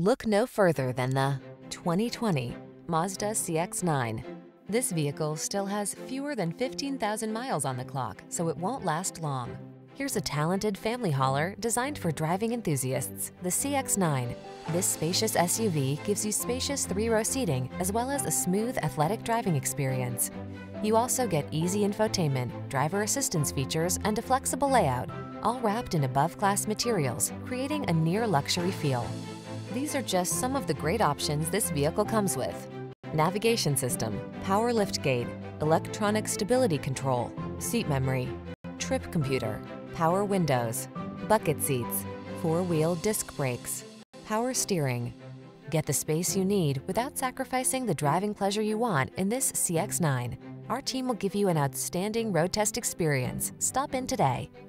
Look no further than the 2020 Mazda CX-9. This vehicle still has fewer than 15,000 miles on the clock, so it won't last long. Here's a talented family hauler designed for driving enthusiasts, the CX-9. This spacious SUV gives you spacious three-row seating as well as a smooth, athletic driving experience. You also get easy infotainment, driver assistance features, and a flexible layout, all wrapped in above-class materials, creating a near-luxury feel. These are just some of the great options this vehicle comes with: navigation system, power liftgate, electronic stability control, seat memory, trip computer, power windows, bucket seats, four-wheel disc brakes, power steering. Get the space you need without sacrificing the driving pleasure you want in this CX-9. Our team will give you an outstanding road test experience. Stop in today.